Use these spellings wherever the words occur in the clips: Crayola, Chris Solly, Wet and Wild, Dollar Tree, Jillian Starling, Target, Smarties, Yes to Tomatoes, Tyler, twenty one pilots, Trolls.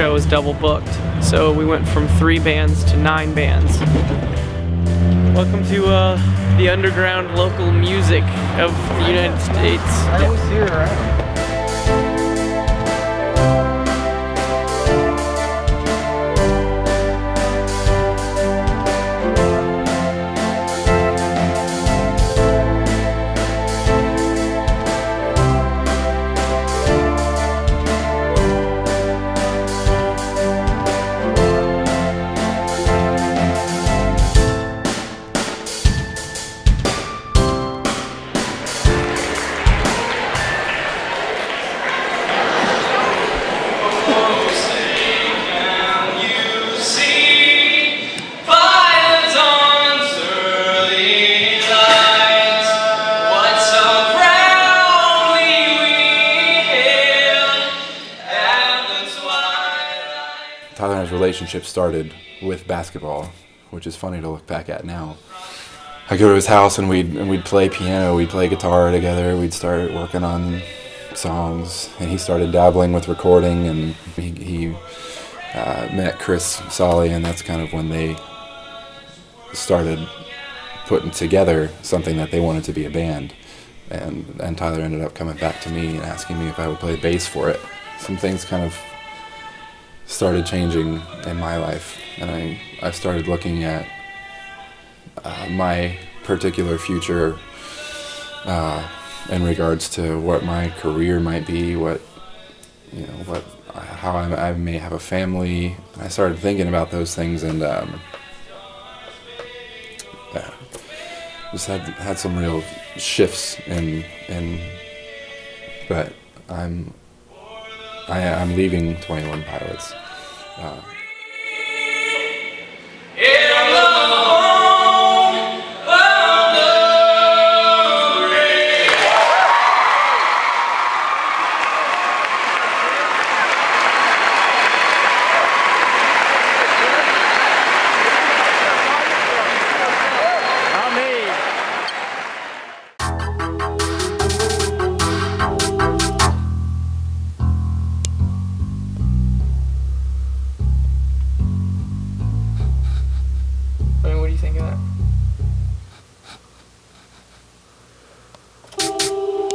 show is double booked. So we went from 3 bands to 9 bands. Welcome to the underground local music of the United States. I always hear her out. Tyler and his relationship started with basketball, which is funny to look back at now. I'd go to his house and we'd play piano, we'd play guitar together, we'd start working on songs, and he started dabbling with recording, and he met Chris Solly, and that's kind of when they started putting together something that they wanted to be a band. And Tyler ended up coming back to me and asking me if I would play bass for it. Some things kind of started changing in my life, and I started looking at my particular future in regards to what my career might be, how I may have a family. I started thinking about those things, and just had some real shifts in but I'm leaving 21 Pilots.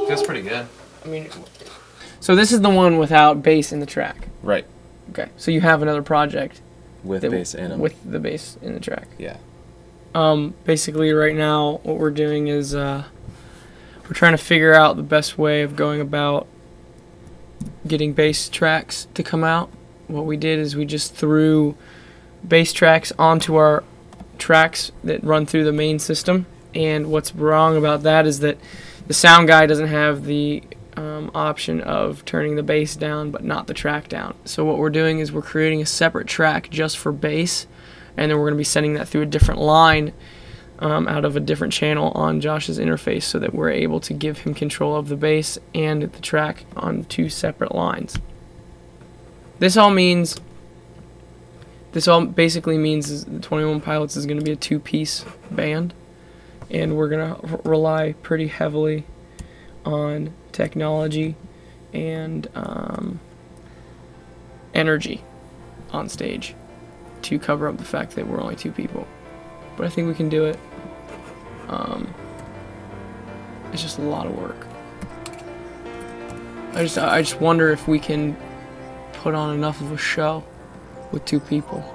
Feels pretty good. I mean, so this is the one without bass in the track. Right. Okay. So you have another project with bass in it. With the bass in the track. Yeah. Basically, right now, what we're doing is we're trying to figure out the best way of going about getting bass tracks to come out. What we did is we just threw bass tracks onto our tracks that run through the main system. And what's wrong about that is that the sound guy doesn't have the option of turning the bass down but not the track down. So what we're doing is we're creating a separate track just for bass, and then we're going to be sending that through a different line out of a different channel on Josh's interface, so that we're able to give him control of the bass and the track on 2 separate lines. This all basically means is the 21 Pilots is going to be a 2-piece band, and we're going to rely pretty heavily on technology and energy on stage to cover up the fact that we're only 2 people. But I think we can do it. It's just a lot of work. I just wonder if we can put on enough of a show with 2 people.